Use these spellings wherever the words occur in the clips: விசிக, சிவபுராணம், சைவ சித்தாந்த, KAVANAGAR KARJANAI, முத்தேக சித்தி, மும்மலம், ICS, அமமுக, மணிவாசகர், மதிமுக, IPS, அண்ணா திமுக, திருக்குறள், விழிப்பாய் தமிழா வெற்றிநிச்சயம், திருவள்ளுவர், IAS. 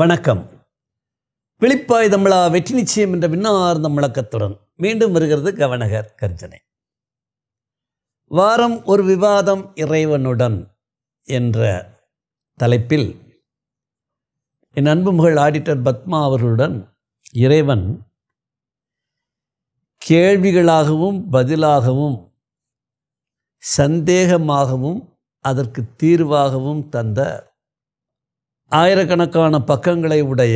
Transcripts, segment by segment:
வணக்கம். விழிப்பாய் தமிழா வெற்றி நிச்சயம் என்ற விண்ணார்ந்த முழக்கத்துடன் மீண்டும் வருகிறது கவனகர் கர்ஜனை. வாரம் ஒரு விவாதம் இறைவனுடன் என்ற தலைப்பில் என் அன்புமகள் ஆடிட்டர் பத்மா அவர்களுடன் இறைவன் கேள்விகளாகவும் பதிலாகவும் சந்தேகமாகவும் அதற்கு தீர்வாகவும் தந்த ஆயிரக்கணக்கான பக்கங்களை உடைய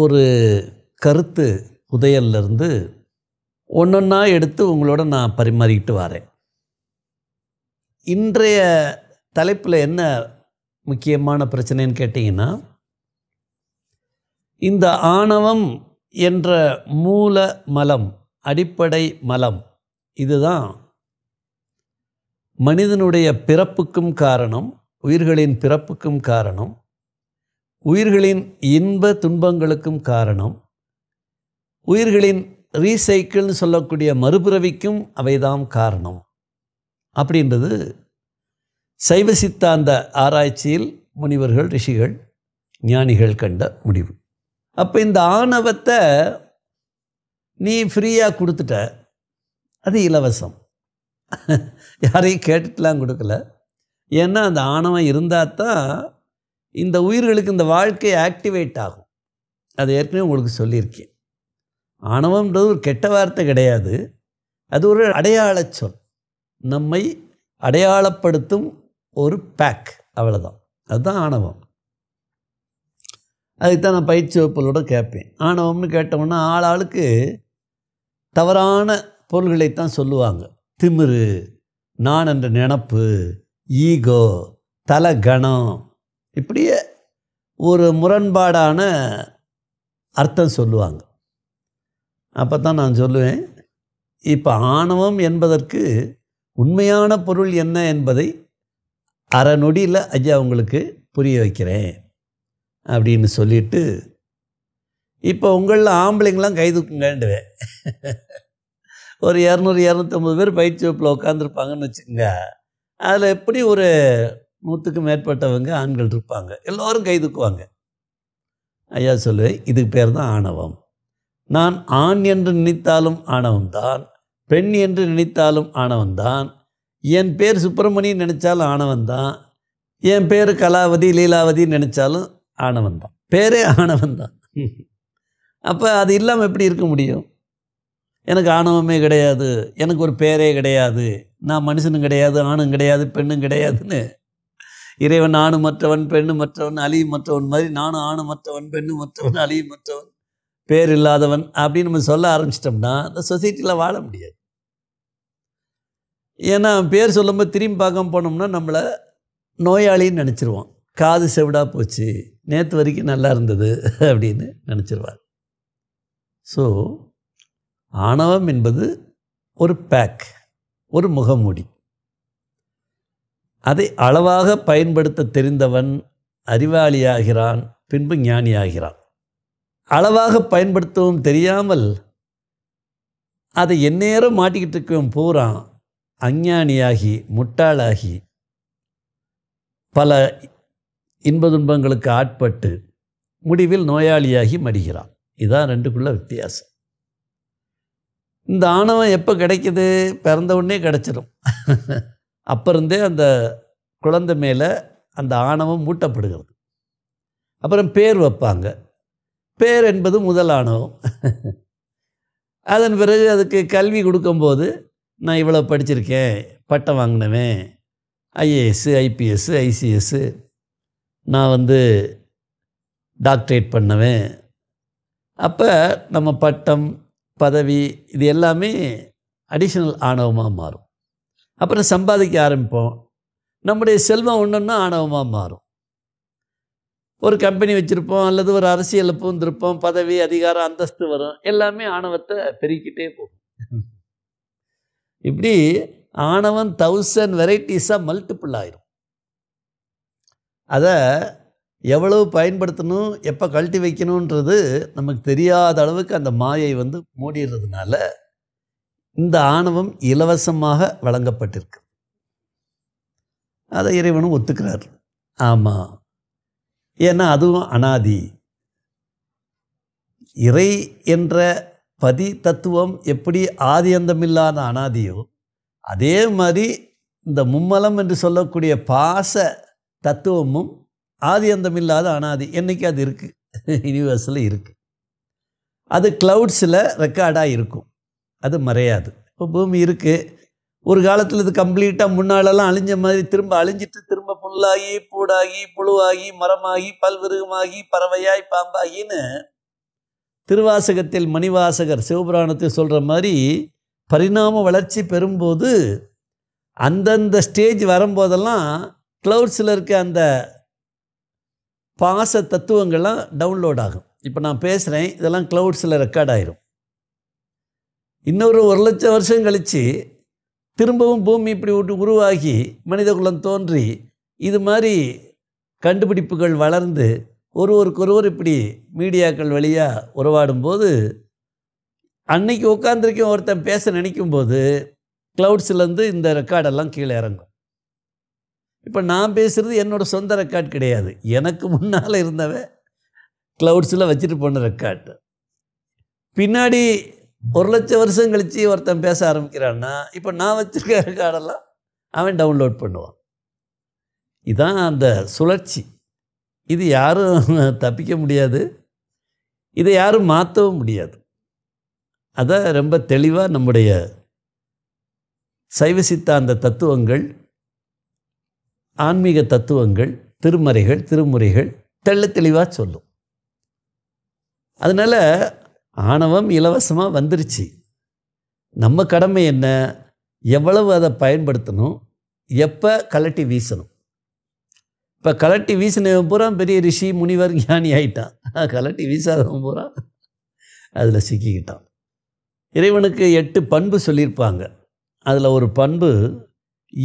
ஒரு கருத்து புதையல்லிருந்து ஒன்றொன்றா எடுத்து உங்களோட நான் பரிமாறிக்கிட்டு வரேன். இன்றைய தலைப்பில் என்ன முக்கியமான பிரச்சனைன்னு கேட்டிங்கன்னா, இந்த ஆணவம் என்ற மூல மலம், அடிப்படை மலம், இதுதான் மனிதனுடைய பிறப்புக்கும் காரணம், உயிர்களின் பிறப்புக்கும் காரணம், உயிர்களின் இன்ப துன்பங்களுக்கும் காரணம், உயிர்களின் ரீசைக்கிள்னு சொல்லக்கூடிய மறுபிறவிக்கும் அவைதாம் காரணம் அப்படின்றது சைவ சித்தாந்த ஆராய்ச்சியில் முனிவர்கள், ரிஷிகள், ஞானிகள் கண்ட முடிவு. அப்போ இந்த ஆணவத்தை நீ ஃப்ரீயாக கொடுத்துட்ட, அது இலவசம், யாரையும் கேட்டுட்டுலாம் கொடுக்கல. ஏன்னா அந்த ஆணவம் இருந்தால் தான் இந்த உயிர்களுக்கு இந்த வாழ்க்கை ஆக்டிவேட் ஆகும். அது ஏற்கனவே உங்களுக்கு சொல்லியிருக்கேன். ஆணவம்ன்றது ஒரு கெட்ட வார்த்தை கிடையாது, அது ஒரு அடையாள சொல், நம்மை அடையாளப்படுத்தும் ஒரு பேக், அவ்வளோதான். அதுதான் ஆணவம். அதுதான் நான் பயிற்சி வகுப்புகளோடு கேட்பேன். ஆணவம்னு கேட்டோம்னா ஆளாளுக்கு தவறான பொருள்களைத்தான் சொல்லுவாங்க. திமிரு, நான் என்ற நினப்பு, ஈகோ, தலை கணம், இப்படியே ஒரு முரண்பாடான அர்த்தம் சொல்லுவாங்க. அப்போ தான் நான் சொல்லுவேன், இப்போ ஆணவம் என்பதற்கு உண்மையான பொருள் என்ன என்பதை அரை நொடியில் ஐயா உங்களுக்கு புரிய வைக்கிறேன் அப்படின்னு சொல்லிட்டு, இப்போ உங்களில் ஆம்பளைங்களாம் கை தூக்குங்கண்டுவேன். ஒரு 200-250 பேர் பயிற்சி வகுப்பில் உட்காந்துருப்பாங்கன்னு வச்சுக்கோங்க. அதில் எப்படி ஒரு 100க்கு மேற்பட்டவங்க ஆண்கள் இருப்பாங்க, எல்லோரும் கை தூக்குவாங்க. ஐயா சொல்லுவேன், இதுக்கு பேர் தான் ஆணவம். நான் ஆண் என்று நினைத்தாலும் ஆணவம்தான், பெண் என்று நினைத்தாலும் ஆணவம்தான், என் பேர் சுப்பிரமணியன் நினைச்சாலும் ஆணவம்தான், என் பேர் கலாவதி, லீலாவதி நினைச்சாலும் ஆணவம்தான், பேரே ஆணவம்தான். அப்போ அது இல்லாமல் எப்படி இருக்க முடியும்? எனக்கு ஆணவமே கிடையாது, எனக்கு ஒரு பேரே கிடையாது, நான் மனுஷனும் கிடையாது, ஆணும் கிடையாது, பெண்ணும் கிடையாதுன்னு இறைவன் ஆணு மற்றவன், பெண்ணு மற்றவன், அழிவு மற்றவன் மாதிரி நானும் ஆணு மற்றவன், பெண்ணு மற்றவன், அழிவு மற்றவன், பேர் இல்லாதவன் அப்படின்னு நம்ம சொல்ல ஆரம்பிச்சிட்டோம்னா இந்த சொசைட்டியில் வாழ முடியாது. ஏன்னா பேர் சொல்லும்போது திரும்பி பார்க்க போனோம்னா நம்மளை நோயாளின்னு நினச்சிருவான். காது செவிடாக போச்சு, நேற்று வரைக்கும் நல்லா இருந்தது அப்படின்னு நினச்சிருவார். ஸோ ஆணவம் என்பது ஒரு பேக், ஒரு முகமூடி. அதை அளவாக பயன்படுத்த தெரிந்தவன் அறிவாளியாகிறான், பின்பு ஞானியாகிறான். அளவாக பயன்படுத்தவும் தெரியாமல் அதை எந்நேரம் மாட்டிக்கிட்டு இருக்கவும் பூரான் அஞ்ஞானியாகி, முட்டாளாகி, பல இன்ப துன்பங்களுக்கு ஆட்பட்டு முடிவில் நோயாளியாகி மடிகிறான். இதுதான் ரெண்டுக்குள்ள வித்தியாசம். இந்த ஆணவம் எப்போ கிடைக்கிது? பிறந்த உடனே கிடச்சிடும். அப்போ இருந்தே அந்த குழந்தை மேலே அந்த ஆணவம் மூட்டப்படுகிறது. அப்புறம் பேர் வைப்பாங்க, பேர் என்பது முதல் ஆணவம். அதன் பிறகு அதுக்கு கல்வி கொடுக்கும்போது நான் இவ்வளோ படிச்சிருக்கேன், பட்டம் வாங்கினவேன், IAS, IPS, ICS, நான் டாக்டரேட் பண்ணவேன். அப்போ நம்ம பட்டம், பதவி, இது எல்லாமே அடிஷ்னல் ஆணவமாக மாறும். அப்புறம் சம்பாதிக்க ஆரம்பிப்போம், நம்முடைய செல்வம் ஒன்றுன்னா ஆணவமாக மாறும். ஒரு கம்பெனி வச்சுருப்போம், அல்லது ஒரு அரசியலில் பூந்திருப்போம், பதவி, அதிகாரம், அந்தஸ்து வரும், எல்லாமே ஆணவத்தை பெருக்கிட்டே போகும். இப்படி ஆணவம் 1000 வெரைட்டிஸாக மல்டிபிள் ஆயிரும். அதை எவ்வளவு பயன்படுத்தணும், எப்போ கழட்டி வைக்கணுன்றது நமக்கு தெரியாத அளவுக்கு அந்த மாயை மூடிடுறதுனால இந்த ஆணவம் இலவசமாக வழங்கப்பட்டிருக்கு. அதை இறைவனும் ஒத்துக்கிறார். ஆமாம், ஏன்னா அதுவும் அனாதி. இறை என்ற பதி தத்துவம் எப்படி ஆதியந்தமில்லாத அனாதியோ அதே மாதிரி இந்த மும்மலம் என்று சொல்லக்கூடிய பாச தத்துவமும் ஆதியந்தமில்லாத அனாதி. என்றைக்கு அது இருக்குது, யூனிவர்ஸில் இருக்குது. அது கிளவுட்ஸில் ரெக்கார்டாக இருக்கும், அது மறையாது. இப்போ பூமி இருக்குது, ஒரு காலத்தில் இது கம்ப்ளீட்டாக முன்னாலெல்லாம் அழிஞ்ச மாதிரி திரும்ப அழிஞ்சிட்டு திரும்ப புல்லாகி பூடாகி புழுவாகி மரமாகி பல்விருகமாகி பறவையாய் பாம்பாகின்னு திருவாசகத்தில் மணிவாசகர் சிவபுராணத்தில் சொல்கிற மாதிரி பரிணாம வளர்ச்சி பெறும்போது அந்தந்த ஸ்டேஜ் வரும்போதெல்லாம் க்ளவுட்ஸில் இருக்க அந்த பாச தத்துவங்கள்லாம் டவுன்லோட் ஆகும். இப்போ நான் பேசுகிறேன், இதெல்லாம் க்ளவுட்ஸில் ரெக்கார்ட் ஆகிரும். இன்னொரு 1,00,000 வருஷம் கழித்து திரும்பவும் பூமி இப்படி விட்டு உருவாகி மனிதகுலம் தோன்றி இது மாதிரி கண்டுபிடிப்புகள் வளர்ந்து ஒருவருக்கொருவர் இப்படி மீடியாக்கள் வழியாக உறவாடும்போது அன்னைக்கு உட்காந்துருக்கும் ஒருத்தன் பேச நினைக்கும்போது க்ளவுட்ஸ்லேருந்து இந்த ரெக்கார்டெல்லாம் கீழே இறங்கும். இப்போ நான் பேசுகிறது என்னோடய சொந்த ரெக்கார்ட் கிடையாது, எனக்கு முன்னால் இருந்தவன் க்ளவுட்ஸில் வச்சுட்டு போன ரெக்கார்டு. பின்னாடி 1,00,000 வருஷம் கழித்து ஒருத்தன் பேச ஆரம்பிக்கிறான்னா இப்போ நான் வச்சுருக்க ரெக்கார்டெல்லாம் அவன் டவுன்லோட் பண்ணுவான். இதுதான் அந்த சுழற்சி. இது யாரும் தப்பிக்க முடியாது, இதை யாரும் மாற்றவும் முடியாது. அதை ரொம்ப தெளிவாக நம்முடைய சைவ சித்தாந்த தத்துவங்கள், ஆன்மீக தத்துவங்கள், திருமறைகள், திருமுறைகள் தெள்ள தெளிவாக சொல்லும். அதனால் ஆணவம் இலவசமாக வந்துருச்சு. நம்ம கடமை என்ன, எவ்வளவு அதை பயன்படுத்தணும், எப்போ கலட்டி வீசணும். இப்போ கலட்டி வீசினவன் பூரா பெரிய ரிஷி முனிவர் ஞானி ஆகிட்டான், கலட்டி வீசாதவன் பூரா அதில் சிக்கிக்கிட்டான். இறைவனுக்கு 8 பண்பு சொல்லியிருப்பாங்க, அதில் ஒரு பண்பு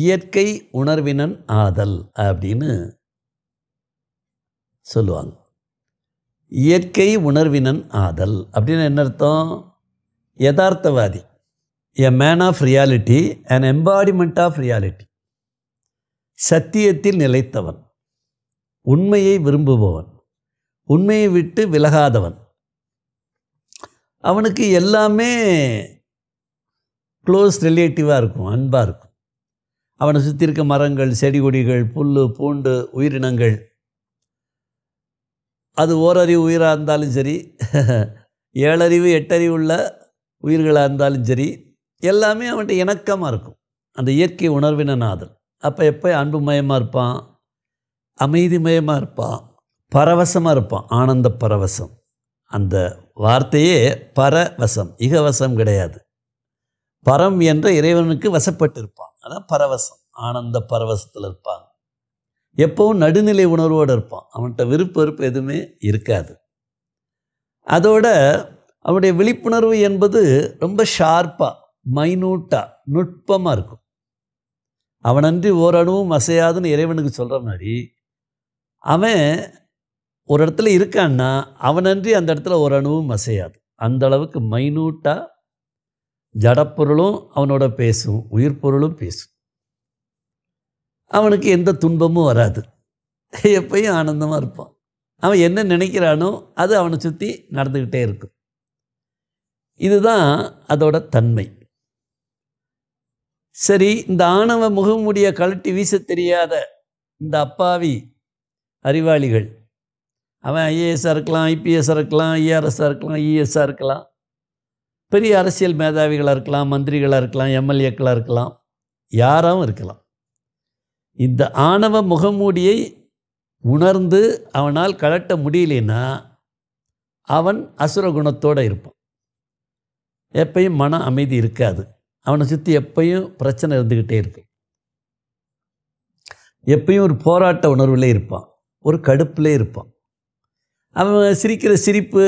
இயற்கை உணர்வினன் ஆதல் அப்படின்னு சொல்லுவாங்க. இயற்கை உணர்வினன் ஆதல் அப்படின்னு என்ன அர்த்தம்? யதார்த்தவாதி, a man of reality, and embodiment of reality, சத்தியத்தில் நிலைத்தவன், உண்மையை விரும்புபவன், உண்மையை விட்டு விலகாதவன். அவனுக்கு எல்லாமே க்ளோஸ் ரிலேட்டிவாக இருக்கும், அன்பாக இருக்கும். அவனை சுற்றி இருக்க மரங்கள், செடி கொடிகள், புல் பூண்டு உயிரினங்கள், அது ஓரறிவு உயிராக இருந்தாலும் சரி, 7 அறிவு 8 அறிவு உள்ள உயிர்களாக இருந்தாலும் சரி, எல்லாமே அவன்கிட்ட இணக்கமாக இருக்கும். அந்த இயற்கை உணர்வின நாதல் அப்போ எப்போ அன்புமயமாக இருப்பான், அமைதிமயமாக இருப்பான், பரவசமாக இருப்பான். ஆனந்த பரவசம், அந்த வார்த்தையே பரவசம், இகவசம் கிடையாது. பரம் என்ற இறைவனுக்கு வசப்பட்டு இருப்பான், அதான் பரவசம். ஆனந்த பரவசத்தில் இருப்பாங்க, எப்பவும் நடுநிலை உணர்வோடு இருப்பான். அவன்கிட்ட விருப்பு வெறுப்பு எதுவுமே இருக்காது. அதோட அவனுடைய விழிப்புணர்வு என்பது ரொம்ப ஷார்ப்பாக, மைனூட்டாக, நுட்பமாக இருக்கும். அவனன்றி ஓரணுவும் அசையாதுன்னு இறைவனுக்கு சொல்கிற மாதிரி அவன் ஒரு இடத்துல இருக்கான்னா அவனன்றி அந்த இடத்துல ஓரணுவும் அசையாது. அந்த அளவுக்கு மைனூட்டாக ஜடப்பொருளும் அவனோட பேசும், உயிர்பொருளும் பேசும். அவனுக்கு எந்த துன்பமும் வராது, எப்பயும் ஆனந்தமாக இருப்பான். அவன் என்ன நினைக்கிறானோ அது அவனை சுற்றி நடந்துக்கிட்டே இருக்கும். இதுதான் அதோட தன்மை. சரி, இந்த ஆணவ முகமுடிய கழட்டி வீச தெரியாத இந்த அப்பாவி அறிவாளிகள், அவன் ஐஏஎஸ்ஸாக இருக்கலாம், ஐபிஎஸ்ஸாக இருக்கலாம், ஐஆர்எஸ்ஸாக இருக்கலாம், இஎஸ்ஸாக இருக்கலாம், பெரிய அரசியல் மேதாவிகளாக இருக்கலாம், மந்திரிகளாக இருக்கலாம், எம்எல்ஏக்களாக இருக்கலாம், யாராகவும் இருக்கலாம். இந்த ஆணவ முகமூடியை உணர்ந்து அவனால் கழட்ட முடியலன்னா அவன் அசுர குணத்தோடு இருப்பான். எப்பயும் மன அமைதி இருக்காது, அவனை சுற்றி எப்பயும் பிரச்சனை இருந்துக்கிட்டே இருக்கும், எப்பயும் ஒரு போராட்ட உணர்வுலே இருப்பான், ஒரு கடுப்பிலே இருப்பான். அவன் சிரிக்கிற சிரிப்பு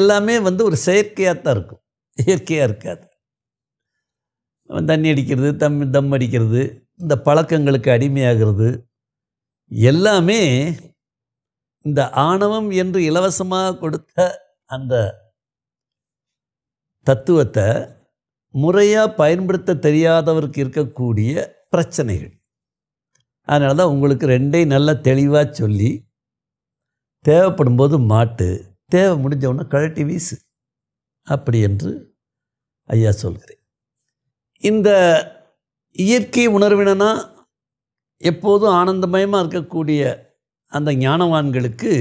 எல்லாமே ஒரு செயற்கையாகத்தான் இருக்கும், இயற்கையாக இருக்காது. அவன் தண்ணி அடிக்கிறது, தம் அடிக்கிறது, இந்த பழக்கங்களுக்கு அடிமையாகிறது, எல்லாமே இந்த ஆணவம் என்று இலவசமாக கொடுத்த அந்த தத்துவத்தை முறையாக பயன்படுத்த தெரியாதவருக்கு இருக்கக்கூடிய பிரச்சனைகள். அதனால தான் உங்களுக்கு 2ஐ நல்லா தெளிவாக சொல்லி தேவைப்படும்போது மாட்டு, தேவை முடிஞ்சவுடனே கழட்டி வீசு அப்படி என்று ஐயா சொல்கிறேன். இந்த இயற்கை உணர்வினா எப்போதும் ஆனந்தமயமாக இருக்கக்கூடிய அந்த ஞானவான்களுக்கு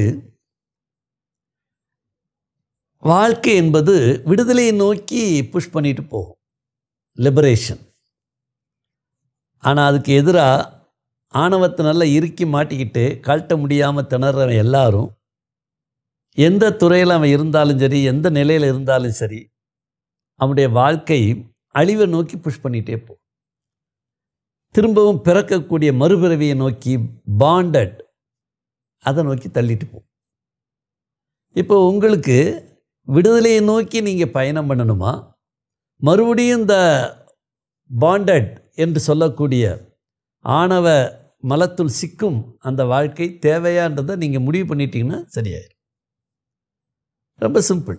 வாழ்க்கை என்பது விடுதலையை நோக்கி புஷ் பண்ணிட்டு போகும், லிபரேஷன். ஆனால் அதுக்கு எதிராக ஆணவத்தை நல்லா இறுக்கி மாட்டிக்கிட்டு கழட்ட முடியாமல் திணறவன் எல்லாரும் எந்த துறையில் அவன் இருந்தாலும் சரி, எந்த நிலையில் இருந்தாலும் சரி, அவனுடைய வாழ்க்கை அழிவை நோக்கி புஷ் பண்ணிகிட்டே போகும். திரும்பவும் பிறக்கக்கூடிய மறுபிறவியை நோக்கி, பாண்டட், அதை நோக்கி தள்ளிட்டு போகும். இப்போ உங்களுக்கு விடுதலையை நோக்கி நீங்கள் பயணம் பண்ணணுமா, மறுபடியும் இந்த பாண்டட் என்று சொல்லக்கூடிய ஆணவ மலத்துள் சிக்கும் அந்த வாழ்க்கை தேவையான்றதை நீங்கள் முடிவு பண்ணிட்டீங்கன்னா சரியாயிடும். ரொம்ப சிம்பிள்,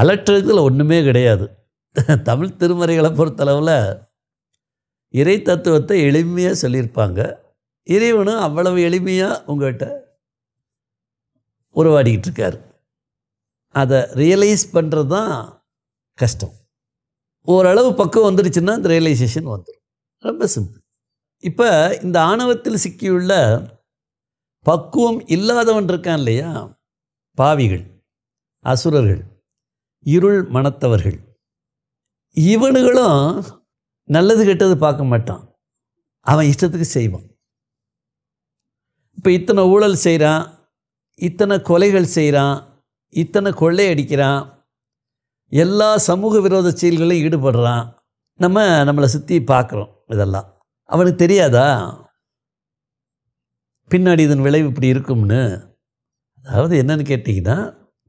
அலற்றத்தில் ஒன்றுமே கிடையாது. தமிழ் திருமறைகளை பொறுத்தளவில் இறை தத்துவத்தை எளிமையாக சொல்லியிருப்பாங்க. இறைவனும் அவ்வளவு எளிமையாக உங்கள்கிட்ட உறவாடிக்கிட்டு இருக்கார். அதை ரியலைஸ் பண்ணுறது தான் கஷ்டம். ஓரளவு பக்கம் வந்துடுச்சுன்னா அந்த ரியலைசேஷன் வந்துடும். ரொம்ப சிம்பிள். இப்போ இந்த ஆணவத்தில் சிக்கியுள்ள பக்குவம் இல்லாதவன் இருக்கான் இல்லையா, பாவிகள், அசுரர்கள், இருள் மனத்தவர்கள், இவனுகளும் நல்லது கெட்டது பார்க்க மாட்டான், அவன் இஷ்டத்துக்கு செய்வான். இப்போ இத்தனை ஊழல் செய்கிறான், இத்தனை கொலைகள் செய்கிறான், இத்தனை கொள்ளை அடிக்கிறான், எல்லா சமூக விரோத செயல்களையும் ஈடுபடுறான். நம்மளை சுற்றி பார்க்குறோம். இதெல்லாம் அவனுக்கு தெரியாதா பின்னாடி இதன் விளைவு இப்படி இருக்கும்னு? அதாவது என்னன்னு கேட்டிங்கன்னா,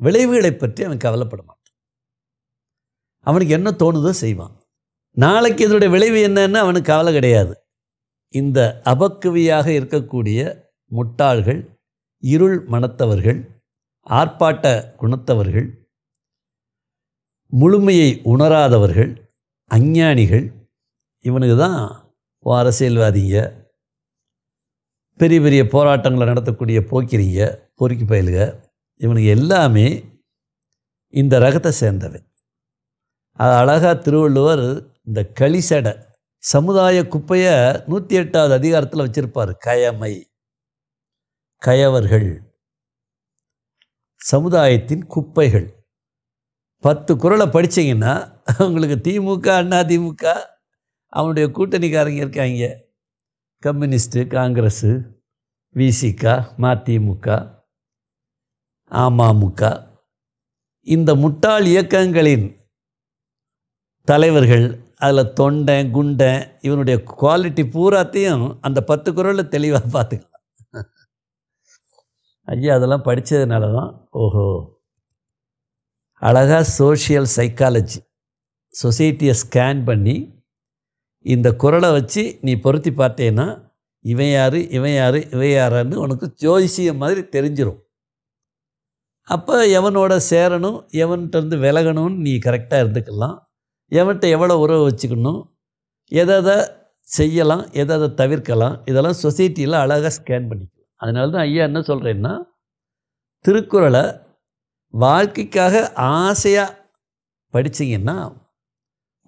விளைவுகளை பற்றி அவன் கவலைப்பட மாட்டான். அவனுக்கு என்ன தோணுதோ செய்வான். நாளைக்கு இதனுடைய விளைவு என்னன்னு அவனுக்கு கவலை கிடையாது. இந்த அபக்குவியாக இருக்கக்கூடிய முட்டாள்கள், இருள் மனத்தவர்கள், ஆர்ப்பாட்ட குணத்தவர்கள், முழுமையை உணராதவர்கள், அஞ்ஞானிகள், இவனுக்கு தான் அரசியல்வாதிங்க, பெரிய பெரிய போராட்டங்களை நடத்தக்கூடிய போக்கிரிங்க, பொறுக்கி பயிலுக, இவனுக்கு எல்லாமே இந்த ரகத்தை சேர்ந்தவை. அது அழகாக திருவள்ளுவர் இந்த களிசடை சமுதாய குப்பையை 108வது அதிகாரத்தில் வச்சுருப்பார். கயமை, கயவர்கள், சமுதாயத்தின் குப்பைகள். 10 குறளை படித்தீங்கன்னா உங்களுக்கு திமுக, அண்ணா திமுக, அவனுடைய கூட்டணிக்காரங்க இருக்காங்க, கம்யூனிஸ்ட்டு, காங்கிரஸு, விசிக, மதிமுக, அமமுக, இந்த முட்டாள் இயக்கங்களின் தலைவர்கள், அதில் தொண்டன் குண்டன், இவனுடைய குவாலிட்டி பூராத்தையும் அந்த 10 குறளில் தெளிவாக பார்த்துக்கலாம். ஐயா அதெல்லாம் படித்ததுனால தான் ஓஹோ அழகாக சோஷியல் சைக்காலஜி, சொசைட்டியை ஸ்கேன் பண்ணி இந்த குறளை வச்சு நீ பொருத்தி பார்த்தேன்னா இவன் யார், இவன் யார், இவன் யாரான்னு உனக்கு ஜோதிஷியம் மாதிரி தெரிஞ்சிடும். அப்போ எவனோட சேரணும், எவன்கிட்டருந்து விலகணும்னு நீ கரெக்டாக இருந்துக்கலாம், எவன்கிட்ட எவ்வளோ உறவு வச்சுக்கணும், எதை செய்யலாம், எதை தவிர்க்கலாம், இதெல்லாம் சொசைட்டியில் அழகாக ஸ்கேன் பண்ணிக்கலாம். அதனால தான் ஐயா என்ன சொல்கிறேன்னா, திருக்குறளை வாழ்க்கைக்காக ஆசையாக படித்தீங்கன்னா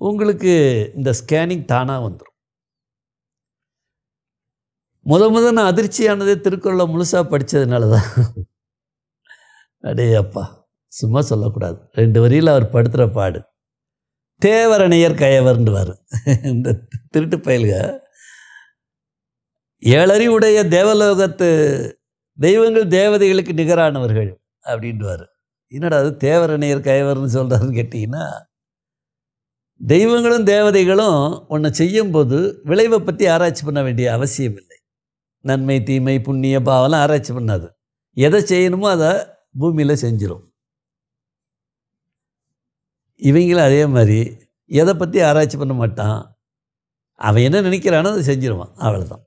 உங்களுக்கு இந்த ஸ்கேனிங் தானாக வந்துடும். முத நான் அதிர்ச்சியானதே திருக்குறளை முழுசாக படித்ததுனால தான். அடே அப்பா, சும்மா சொல்லக்கூடாது. 2 வரியில் அவர் படுத்துகிற பாடு, தேவரணையர் கயவர்ன்றுவார். இந்த திருட்டு பயல்க 7 அறிவுடைய தேவலோகத்து தெய்வங்கள் தேவதைகளுக்கு நிகரானவர்கள் அப்படின்வார். என்னடா அது தேவரணையர் கயவர்னு சொல்கிறாருன்னு கேட்டிங்கன்னா, தெய்வங்களும் தேவதைகளும் ஒன்று செய்யும்போது விளைவை பற்றி ஆராய்ச்சி பண்ண வேண்டிய அவசியம் இல்லை. நன்மை, தீமை, புண்ணிய, பாவெல்லாம் ஆராய்ச்சி பண்ணாது. எதை செய்யணுமோ அதை பூமியில் செஞ்சிடும். இவங்களும் அதே மாதிரி எதை பற்றி ஆராய்ச்சி பண்ண மாட்டான், அவன் என்ன நினைக்கிறானோ அதை செஞ்சிருவான், அவ்வளோதான்.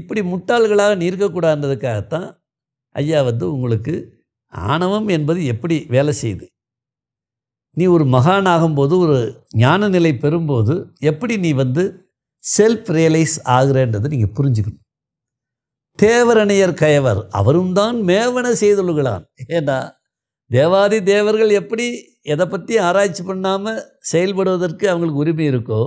இப்படி முட்டாள்களாக நிற்கக்கூடாதுன்றதுக்காகத்தான் ஐயா உங்களுக்கு ஆணவம் என்பது எப்படி வேலை செய்யுது, நீ ஒரு மகானாகும்போது, ஒரு ஞான நிலை பெறும்போது எப்படி நீ செல்ஃப் ரியலைஸ் ஆகுறன்றதை நீங்கள் புரிஞ்சுக்கணும். தேவரணையர் கயவர் அவரும் தான் மேவன செய்துள்ளான். ஏன்னா தேவாதி தேவர்கள் எப்படி எதை பற்றி ஆராய்ச்சி பண்ணாமல் செயல்படுவதற்கு அவங்களுக்கு உரிமை இருக்கோ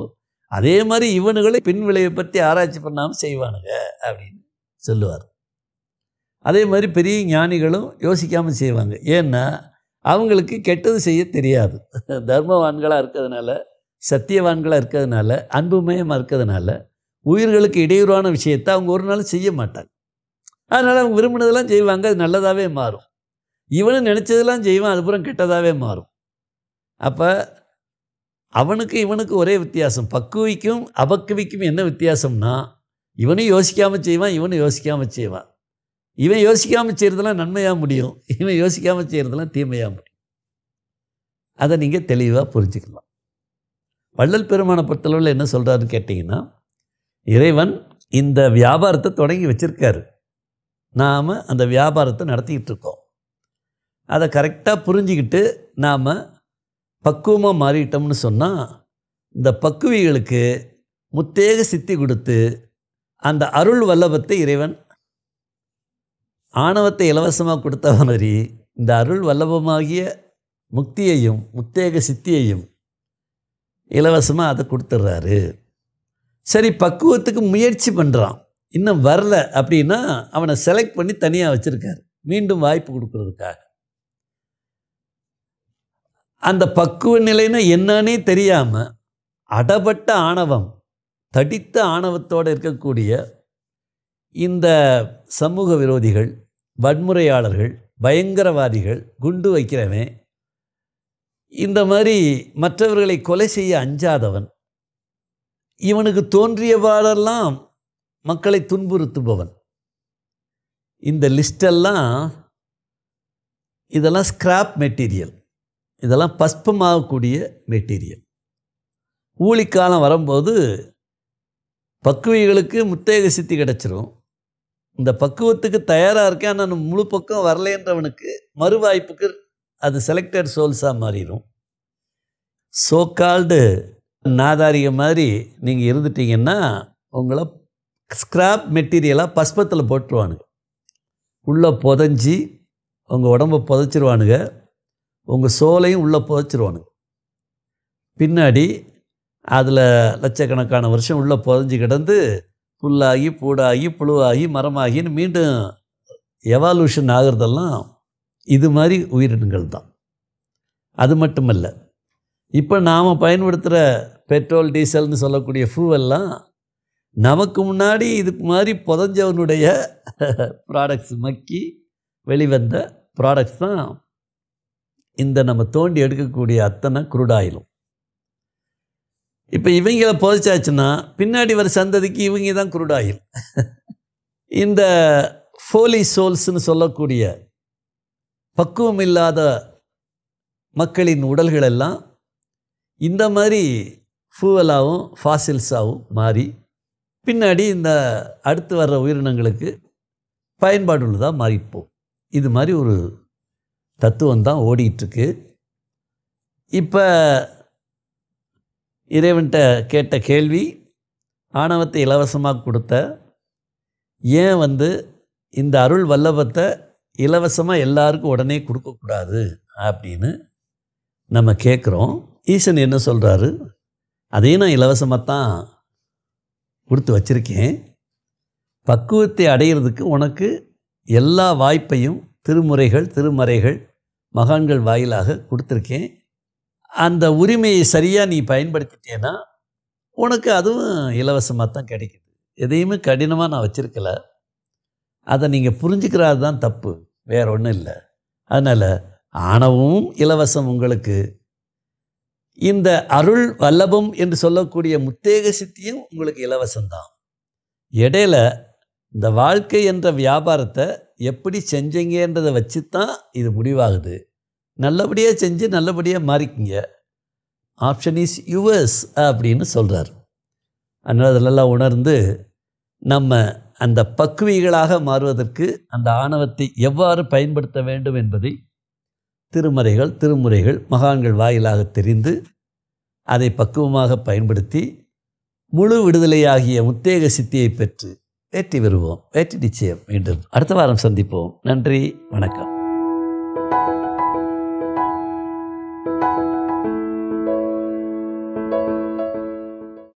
அதே மாதிரி இவனுகளை பின் விளைவை பற்றி ஆராய்ச்சி பண்ணாமல் செய்வானுங்க அப்படின்னு சொல்லுவார். அதே மாதிரி பெரிய ஞானிகளும் யோசிக்காமல் செய்வாங்க. ஏன்னா அவங்களுக்கு கெட்டது செய்ய தெரியாது. தர்மவான்களாக இருக்கிறதுனால சத்தியவான்களாக இருக்கிறதுனால அன்புமயமாக இருக்கிறதுனால உயிர்களுக்கு இடையூறான விஷயத்தை அவங்க ஒரு நாள் செய்ய மாட்டாங்க. அதனால் அவங்க விரும்பினதெல்லாம் செய்வாங்க, அது நல்லதாகவே மாறும். இவனும் நினச்சதெல்லாம் செய்வான், அதுபுறம் கெட்டதாகவே மாறும். அப்போ அவனுக்கு இவனுக்கு ஒரே வித்தியாசம். பக்குவிக்கும் அபக்குவிக்கும் என்ன வித்தியாசம்னா இவனும் யோசிக்காமல் செய்வான், இவனும் யோசிக்காமல் செய்வான். இவன் யோசிக்காமல் செய்கிறதெல்லாம் நன்மையாக முடியும், இவன் யோசிக்காமல் செய்கிறதெல்லாம் தீமையாக முடியும். அதை நீங்கள் தெளிவாக புரிஞ்சுக்கலாம். வள்ளல் பெருமானை பொறுத்தளவில் என்ன சொல்கிறாருன்னு கேட்டிங்கன்னா, இறைவன் இந்த வியாபாரத்தை தொடங்கி வச்சுருக்காரு, நாம் அந்த வியாபாரத்தை நடத்திக்கிட்டு இருக்கோம். அதை கரெக்டாக புரிஞ்சுக்கிட்டு நாம் பக்குவமாக மாறிட்டோம்னு சொன்னால் இந்த பக்குவிகளுக்கு முத்தேக சித்தி கொடுத்து அந்த அருள் வல்லபத்தை இறைவன் ஆணவத்தை இலவசமாக கொடுத்த மாதிரி இந்த அருள் வல்லபமாகிய முக்தியையும் முத்தேக சித்தியையும் இலவசமாக அதை கொடுத்துட்றாரு. சரி, பக்குவத்துக்கு முயற்சி பண்ணுறான், இன்னும் வரல அப்படின்னா அவனை செலக்ட் பண்ணி தனியாக வச்சுருக்காரு, மீண்டும் வாய்ப்பு கொடுக்குறதுக்காக. அந்த பக்குவ நிலைன்னா என்னன்னே தெரியாமல் அடபட்ட ஆணவம், தடித்த ஆணவத்தோடு இருக்கக்கூடிய இந்த சமூக விரோதிகள், வன்முறையாளர்கள், பயங்கரவாதிகள், குண்டு வைக்கிறவன், இந்த மாதிரி மற்றவர்களை கொலை செய்ய அஞ்சாதவன், இவனுக்கு தோன்றியவாறெல்லாம் மக்களை துன்புறுத்துபவன், இந்த லிஸ்டெல்லாம் இதெல்லாம் ஸ்கிராப் மெட்டீரியல், இதெல்லாம் பஸ்பமாகக்கூடிய மெட்டீரியல். ஊழிக்காலம் வரும்போது பக்குவிகளுக்கு முத்தேக சித்தி கிடச்சிரும். இந்த பக்குவத்துக்கு தயாராக இருக்கேன், நான் முழு பக்கம் வரலேன்றவனுக்கு மறுவாய்ப்புக்கு அது செலக்டட் சோல்ஸாக மாறிடும். சோக்கால்டு நாதாரிக மாதிரி நீங்கள் இருந்துட்டிங்கன்னா உங்களை ஸ்கிராப் மெட்டீரியலாக பஸ்பத்தில் போட்டுருவானுங்க, உள்ளே புதைஞ்சி உங்கள் உடம்பை புதைச்சிருவானுங்க, உங்கள் சோலையும் உள்ளே புதைச்சிருவானுங்க. பின்னாடி அதில் லட்சக்கணக்கான வருஷம் உள்ளே புதைஞ்சி கிடந்து புல்லாகி பூடாகி புழுவாகி மரமாகின்னு மீண்டும் எவால்யூஷன் ஆகிறதெல்லாம் இது மாதிரி உயிரினங்கள் தான். அது மட்டுமல்ல, இப்போ நாம் பயன்படுத்துகிற பெட்ரோல் டீசல்னு சொல்லக்கூடிய ஃபியூவெல்லாம் நமக்கு முன்னாடி இதுக்கு மாதிரி புதஞ்சவனுடைய ப்ராடக்ட்ஸ், மக்கி வெளிவந்த ப்ராடக்ட்ஸ் தான் இந்த நம்ம தோண்டி எடுக்கக்கூடிய அத்தனை குருடாயிலும். இப்போ இவங்கள புதைச்சாச்சுன்னா பின்னாடி வர சந்ததிக்கு இவங்க தான் குருடாயில். இந்த ஃபோலி சோல்ஸ்ன்னு சொல்லக்கூடிய பக்குவம் இல்லாத மக்களின் உடல்களெல்லாம் இந்த மாதிரி ஃபியூவலாகவும் ஃபாசில்ஸாகவும் மாறி பின்னாடி இந்த அடுத்து வர்ற உயிரினங்களுக்கு பயன்பாடு உள்ளதாக மாறிப்போம். இது மாதிரி ஒரு தத்துவம் தான் ஓடிக்கிட்டுருக்கு. இப்போ இறைவன்கிட்ட கேட்ட கேள்வி, ஆணவத்தை இலவசமாக கொடுத்த ஏன் இந்த அருள் வல்லபத்தை இலவசமாக எல்லாருக்கும் உடனே கொடுக்கக்கூடாது அப்படின்னு நம்ம கேட்குறோம். ஈசன் என்ன சொல்கிறாரு, அதையும் நான் இலவசமாக தான் கொடுத்து வச்சுருக்கேன். பக்குவத்தை அடையிறதுக்கு உனக்கு எல்லா வாய்ப்பையும் திருமுறைகள் திருமறைகள் மகான்கள் வாயிலாக கொடுத்துருக்கேன். அந்த உரிமையை சரியாக நீ பயன்படுத்திட்டேன்னா உனக்கு அதுவும் இலவசமாக தான் கிடைக்குது. எதையுமே கடினமாக நான் வச்சுருக்கல, அதை நீங்கள் புரிஞ்சுக்கிறது தான் தப்பு, வேறு ஒன்றும் இல்லை. அதனால் ஆணவமும் இலவசம் உங்களுக்கு, இந்த அருள் வல்லபம் என்று சொல்லக்கூடிய முத்தேக சித்தியும் உங்களுக்கு இலவசம்தான். இடையில இந்த வாழ்க்கை என்ற வியாபாரத்தை எப்படி செஞ்சீங்கன்றதை வச்சு தான் இது முடிவாகுது. நல்லபடியாக செஞ்சு நல்லபடியாக மாறிக்கிங்க, ஆப்ஷன் இஸ் யுவர்ஸ் அப்படின்னு சொல்கிறார். அதனால் அதெல்லாம் உணர்ந்து நம்ம அந்த பக்குவிகளாக மாறுவதற்கு அந்த ஆணவத்தை எவ்வாறு பயன்படுத்த வேண்டும் என்பதை திருமறைகள் திருமுறைகள் மகான்கள் வாயிலாக தெரிந்து அதை பக்குவமாக பயன்படுத்தி முழு விடுதலையாகிய முத்தேக சித்தியை பெற்று வெற்றி பெறுவோம், வெற்றி நிச்சயம். மீண்டும் அடுத்த வாரம் சந்திப்போம். நன்றி, வணக்கம்.